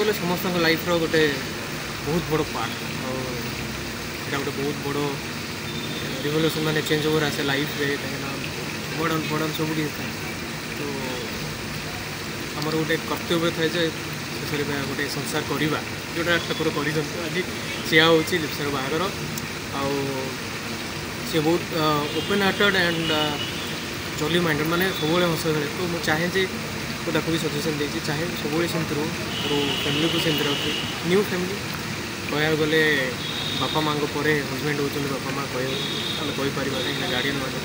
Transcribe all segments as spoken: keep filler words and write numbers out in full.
बोले समस्त लाइफ रो गोटे बहुत बड़ पार्ट यहाँ गोटे बहुत बड़ रिवोल्यूशन मैंने चेंज ओवर आसे लाइफ रे कहीं मॉडर्न फॉडर्न सब था तो आम गोटे कर्तव्य था शेष गोटे संसार करवा जोटा ठाकुर कर आज सी हूँ लिप्सार बाहर आउ सी बहुत open hearted and jolly minded माने सब हंस तो मुझे चाहे जे तो भी सजेसन दे चाहे सब सेमती रो तो फैमिली को सेमती रखे न्यू फैमिली कह गले बापा माँ पर हजबैंड होती बापा माँ कह कहीपर कहीं गार्डियन मान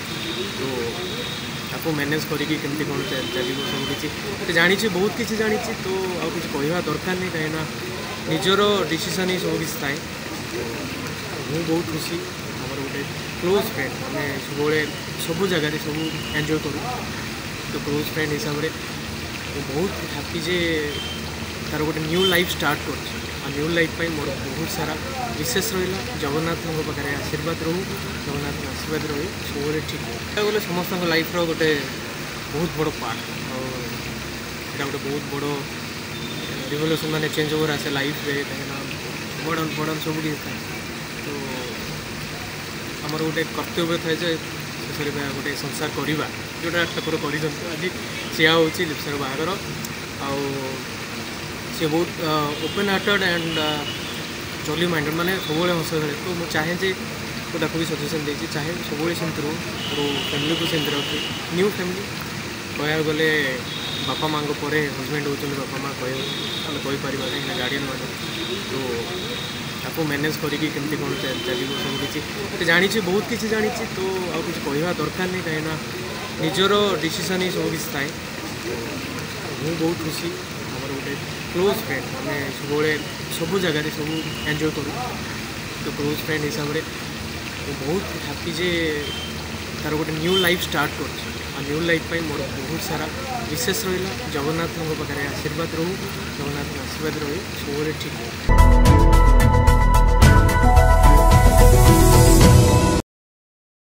तो आपको मैनेज करके कमी कौन चलो सब किसी जानी बहुत किसी जानी तो आज किसी कहवा दरकार नहीं कहीं निजर डिसीजन ही सब किसी थाए मुझे बहुत खुशी आमर गोटे क्लोज फ्रेंड आम सब सब जगार सब एंजॉय करूँ तो क्लोज फ्रेंड हिसाब से बहुत हापी जे तार गोटे न्यू लाइफ स्टार्ट कर न्यू लाइफ मोर बहुत सारा विशेष रहा जगन्नाथ पाखे आशीर्वाद रो जगन्नाथ आशीर्वाद रो सब ठीक बोले समस्त लाइफ रो गोटे बहुत बड़ पार्ट यहाँ गोटे बहुत बड़ रिवोल्यूशन मैंने चेंज ओवर आसे लाइफ रे कहीं मॉडर्न फॉडर्न सब था तो आम गोटे कर्तव्य था शेष गोटे संसार करवा जोटा ठाकुर कर आज सी हूँ लिप्सार बाहर आउ सी बहुत open hearted and jolly minded माने सब हंस तो मुझे चाहे जे तो भी सजेसन दे चाहे सब सेमती रो तो फैमिली को सेमती रखे न्यू फैमिली कह गले बापा माँ पर हजबैंड होती बापा माँ कह कहीपर कहीं गार्डियन मान तो आपको मैनेज करके कमी कौन चलो सब किसी जानी बहुत किसी जानी तो आज किसी कहवा दरकार नहीं कहीं निजर डिसीजन ही सब किसी थाए मुझे बहुत खुशी आमर गोटे क्लोज फ्रेंड आम सब सब जगार सब एंजॉय करूँ तो क्लोज फ्रेंड हिसाब से बहुत हापी जे तार गोटे न्यू लाइफ स्टार्ट कर न्यू लाइफ मोर बहुत सारा विशेष रहा जगन्नाथ पाखे आशीर्वाद रो जगन्नाथ आशीर्वाद रो सब ठीक।